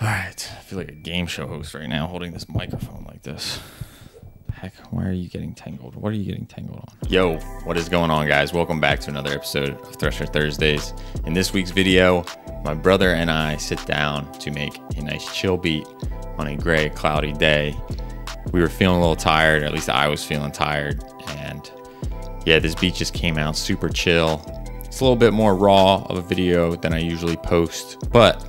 All right. I feel like a game show host right now holding this microphone like this. Heck, why are you getting tangled? What are you getting tangled on? Yo, what is going on, guys? Welcome back to another episode of Thresher Thursdays. In this week's video, my brother and I sit down to make a nice chill beat on a gray, cloudy day. We were feeling a little tired, or at least I was feeling tired. And yeah, this beat just came out super chill. It's a little bit more raw of a video than I usually post, but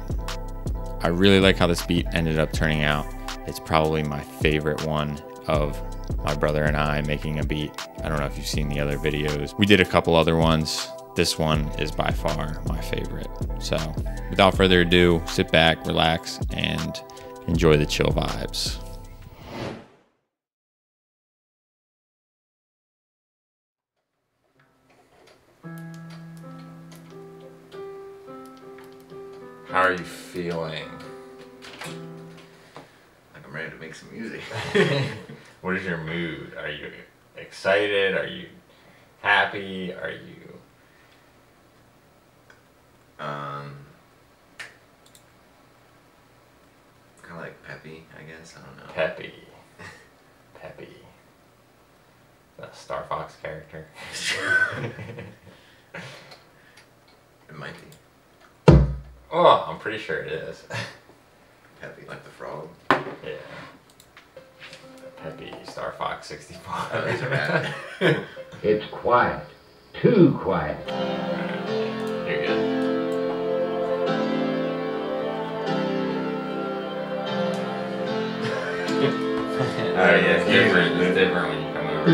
I really like how this beat ended up turning out. It's probably my favorite one of my brother and I making a beat. I don't know if you've seen the other videos. We did a couple other ones. This one is by far my favorite. So without further ado, sit back, relax, and enjoy the chill vibes. How are you feeling? Like I'm ready to make some music. What is your mood? Are you excited? Are you happy? Are you kind of like peppy, I guess? I don't know. Peppy. Peppy. The Star Fox character. It might be. Oh, I'm pretty sure it is. Peppy, like the frog? Yeah. Peppy, Star Fox 64. Oh, these are bad. It's quiet. Too quiet. You're good. Oh, yeah, it's different. It's different when you come over.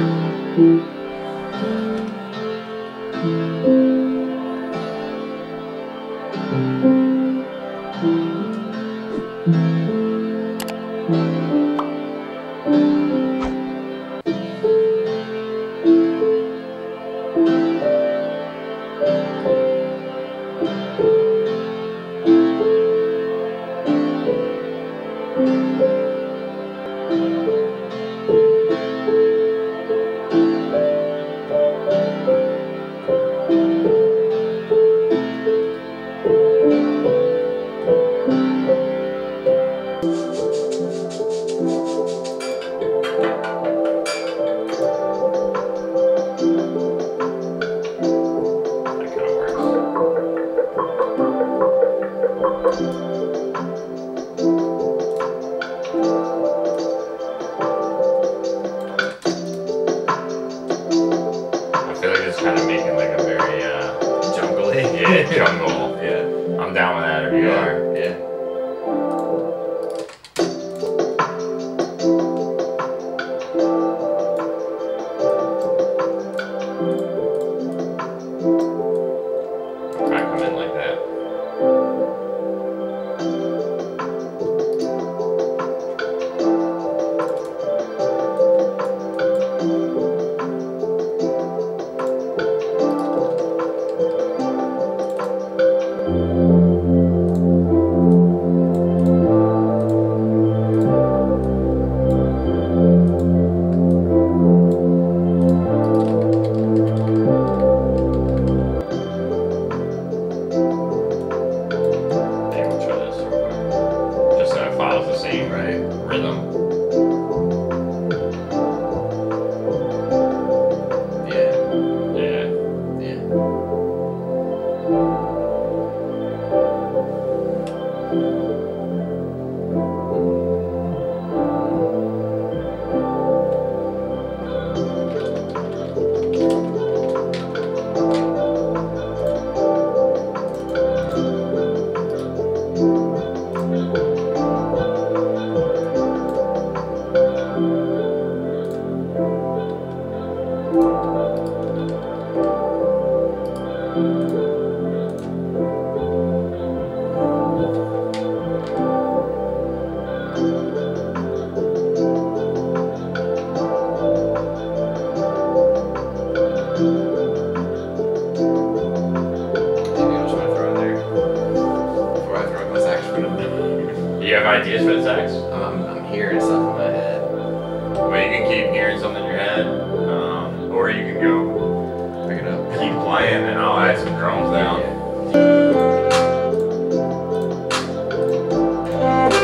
Drums down. Yeah.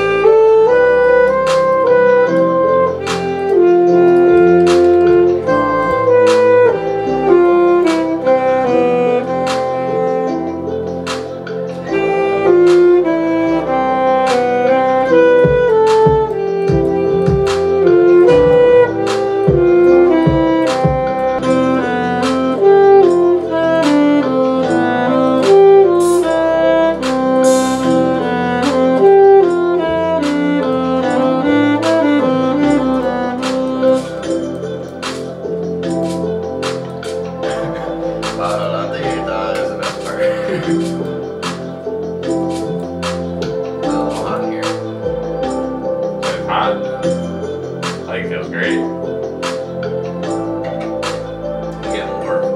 feels great. Again, more.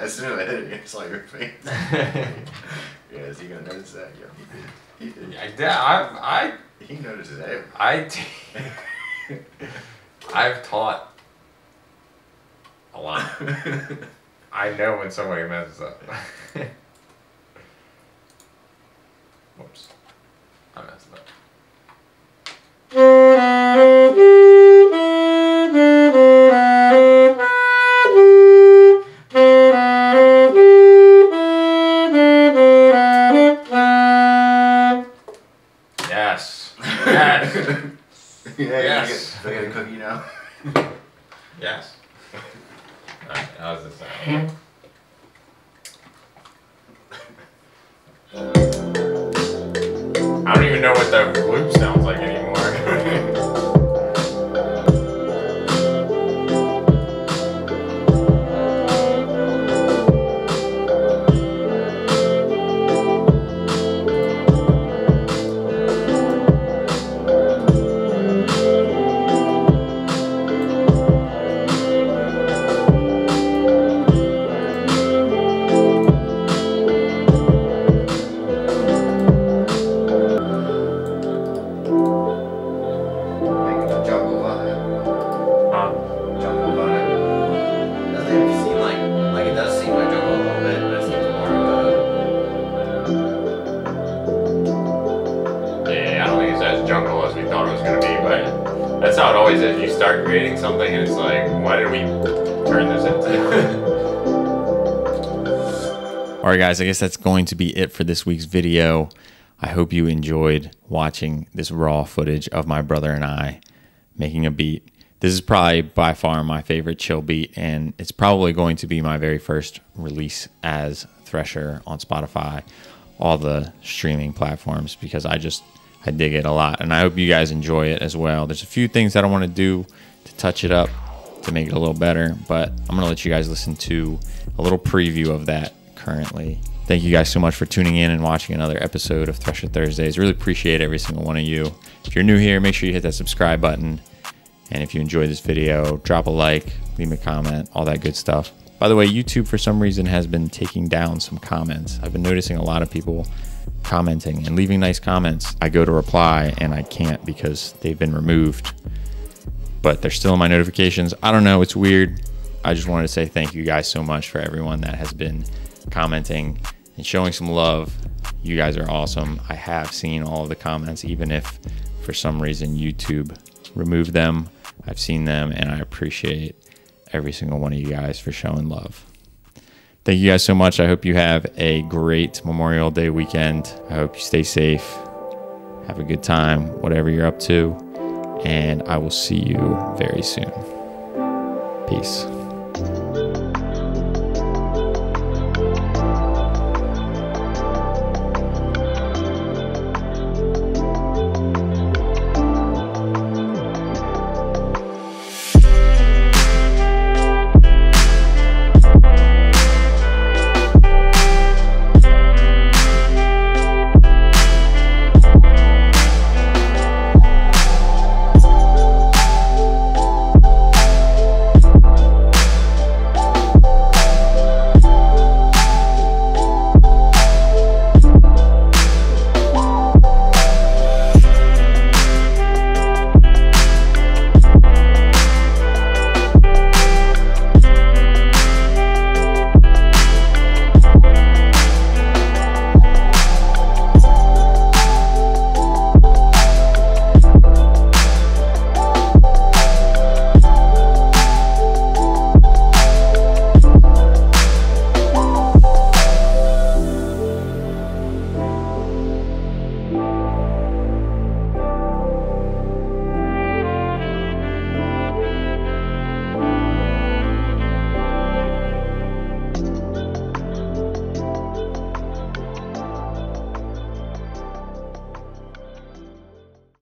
As soon as I hit it, I saw your face. Yeah, is he gonna notice that? Yeah, he did. He did. He notices everything. I've taught a lot. I know when somebody messes up. Whoops. I messed up. I don't even know what the loop sounds like anymore. Creating something and it's like, why did we turn this into? Alright guys, I guess that's going to be it for this week's video. I hope you enjoyed watching this raw footage of my brother and I making a beat. This is probably by far my favorite chill beat, and it's probably going to be my very first release as Thresher on Spotify, all the streaming platforms, because I dig it a lot, and I hope you guys enjoy it as well. There's a few things that I want to do to touch it up, to make it a little better, but I'm going to let you guys listen to a little preview of that currently. Thank you guys so much for tuning in and watching another episode of Thresher Thursdays. Really appreciate every single one of you. If you're new here, make sure you hit that subscribe button, and if you enjoyed this video, drop a like, leave me a comment, all that good stuff. By the way, YouTube for some reason has been taking down some comments. I've been noticing a lot of people commenting and leaving nice comments. I go to reply and I can't because they've been removed, but they're still in my notifications. I don't know, it's weird. I just wanted to say thank you guys so much for everyone that has been commenting and showing some love. You guys are awesome. I have seen all of the comments, even if for some reason YouTube removed them. I've seen them and I appreciate every single one of you guys for showing love. Thank you guys so much. I hope you have a great Memorial Day weekend. I hope you stay safe. Have a good time, whatever you're up to. And I will see you very soon. Peace.